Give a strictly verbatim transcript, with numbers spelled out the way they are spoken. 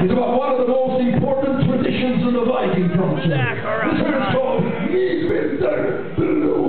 It's about one of the most important traditions in the Viking culture. The term called Midvinterblot.